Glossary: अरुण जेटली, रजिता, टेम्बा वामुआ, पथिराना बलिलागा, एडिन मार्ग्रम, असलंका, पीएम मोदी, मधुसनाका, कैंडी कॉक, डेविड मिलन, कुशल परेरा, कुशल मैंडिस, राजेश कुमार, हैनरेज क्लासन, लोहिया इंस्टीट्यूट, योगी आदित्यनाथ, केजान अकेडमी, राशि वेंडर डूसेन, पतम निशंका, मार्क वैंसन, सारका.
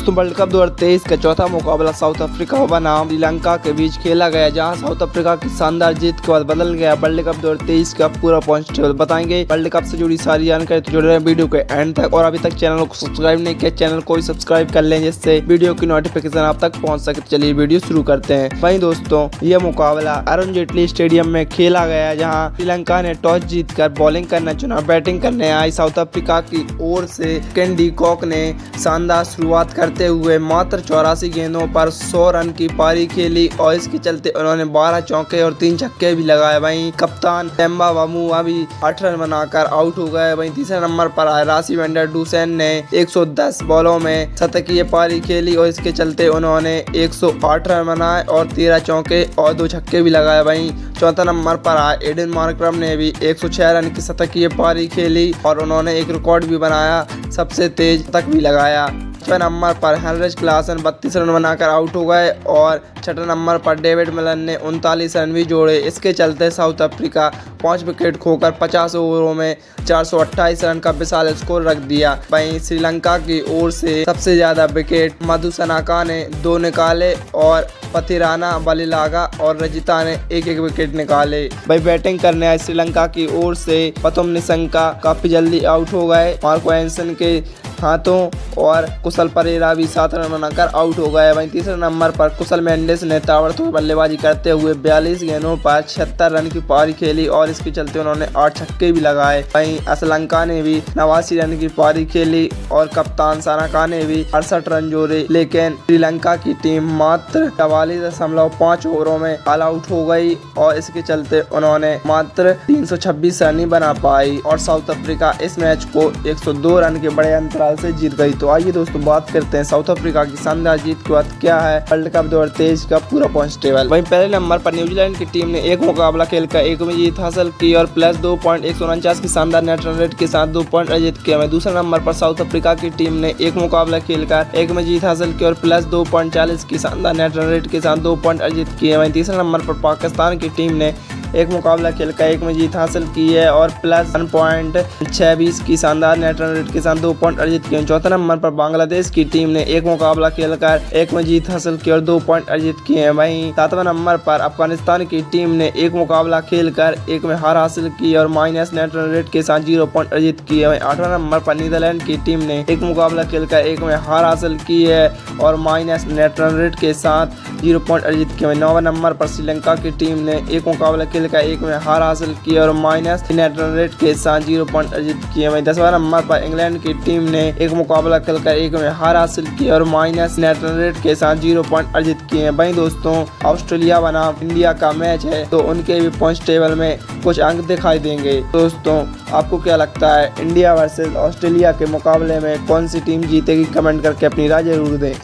दोस्तों world cup 2023 का चौथा मुकाबला साउथ अफ्रीका बनाम श्रीलंका के बीच खेला गया, जहां साउथ अफ्रीका की शानदार जीत के बाद बदल गया वर्ल्ड कप 2023 का पूरा पॉइंट टेबल। बताएंगे वर्ल्ड कप से जुड़ी सारी जानकारी, तो जुड़े रहे वीडियो के एंड तक। और अभी तक चैनल को सब्सक्राइब नहीं किया, चैनल को सब्सक्राइब कर लें जिससे वीडियो की नोटिफिकेशन आप तक पहुँच सके। चलिए वीडियो शुरू करते हैं। वहीं दोस्तों यह मुकाबला अरुण जेटली स्टेडियम में खेला गया, जहाँ श्रीलंका ने टॉस जीत कर बॉलिंग करना चुना। बैटिंग करने आई साउथ अफ्रीका की ओर से कैंडी कॉक ने शानदार शुरुआत करते हुए मात्र 84 गेंदों पर 100 रन की पारी खेली और इसके चलते उन्होंने 12 चौके और 3 छक्के भी लगाए। वहीं कप्तान टेम्बा वामुआ भी 8 रन बनाकर आउट हो गए। वहीं तीसरे नंबर पर आए राशि वेंडर डूसेन ने 110 बॉलों में शतकीय पारी खेली और इसके चलते उन्होंने 108 रन बनाए और 13 चौके और 2 छक्के भी लगाए। वहीं चौथा नंबर पर आए एडिन मार्ग्रम ने भी 106 रन की शतकीय पारी खेली और उन्होंने एक रिकॉर्ड भी बनाया, सबसे तेज शतक भी लगाया। छठे नंबर पर हैनरेज क्लासन 32 रन बनाकर आउट हो गए और छठे नंबर पर डेविड मिलन ने 39 रन भी जोड़े। इसके चलते साउथ अफ्रीका 5 विकेट खोकर 50 ओवरों में 428 रन का विशाल स्कोर रख दिया। वहीं श्रीलंका की ओर से सबसे ज्यादा विकेट मधुसनाका ने 2 निकाले और पथिराना बलिलागा और रजिता ने 1-1 विकेट निकाले। भाई बैटिंग करने आए श्रीलंका की ओर से पतम निशंका काफी जल्दी आउट हो गए मार्क वैंसन के हाथों और कुशल परेरा भी 7 रन बनाकर आउट हो गए। वहीं तीसरे नंबर पर कुशल मैंडिस ने ताबड़तोड़ बल्लेबाजी करते हुए 42 गेंदों पर 76 रन की पारी खेली और इसके चलते उन्होंने 8 छक्के भी लगाए। वहीं असलंका ने भी 89 रन की पारी खेली और कप्तान सारका ने भी 68 रन जोड़े, लेकिन श्रीलंका की टीम मात्र 44.5 ओवरों में ऑल आउट हो गई और इसके चलते उन्होंने मात्र 326 रन ही बना पाई और साउथ अफ्रीका इस मैच को 102 रन के बड़े अंतराल से जीत गई। तो आइए दोस्तों बात करते हैं साउथ अफ्रीका की शानदार जीत के बाद क्या है वर्ल्ड कप 2023 का पूरा पॉइंट टेबल। वहीं पहले नंबर पर न्यूजीलैंड की टीम ने एक मुकाबला खेलकर 1 में जीत हासिल की और +2.149 की शानदार नेट रन रेट के साथ 2 पॉइंट अर्जित किया। दूसरे नंबर पर साउथ अफ्रीका की टीम ने एक मुकाबला खेलकर 1 में जीत हासिल की और +2.40 की शानदार नेट रन रेट के साथ 2 पॉइंट अर्जित किए। वहीं तीसरे नंबर पर पाकिस्तान की टीम ने एक मुकाबला खेलकर 1 में जीत हासिल की है और +1.26 की शानदार नेट रन रेट के साथ 2 पॉइंट अर्जित किए। चौथे नंबर पर बांग्लादेश की टीम ने एक मुकाबला खेलकर 1 में जीत हासिल की और 2 पॉइंट अर्जित किए हैं। वहीं सातवें नंबर पर अफगानिस्तान की टीम ने एक मुकाबला खेलकर 1 में हार हासिल की और माइनस नेट रन रेट के साथ 0 पॉइंट अर्जित किए। वहीं आठवें नंबर पर नीदरलैंड की टीम ने एक मुकाबला खेलकर 1 में हार हासिल की है और माइनस नेट रन रेट के साथ 0 पॉइंट अर्जित किए। नौवें नंबर पर श्रीलंका की टीम ने एक मुकाबला का 1 में हार हासिल की और माइनस नेट रन रेट के साथ 0 पॉइंट अर्जित किए। वहीं 10वें नंबर पर इंग्लैंड की टीम ने एक मुकाबला खेलकर 1 में हार हासिल की और माइनस नेट रन रेट के साथ 0 पॉइंट अर्जित किए। वहीं दोस्तों ऑस्ट्रेलिया बनाम इंडिया का मैच है, तो उनके भी पॉइंट टेबल में कुछ अंक दिखाई देंगे। दोस्तों आपको क्या लगता है इंडिया वर्सेज ऑस्ट्रेलिया के मुकाबले में कौन सी टीम जीतेगी? कमेंट करके अपनी राय जरूर दें।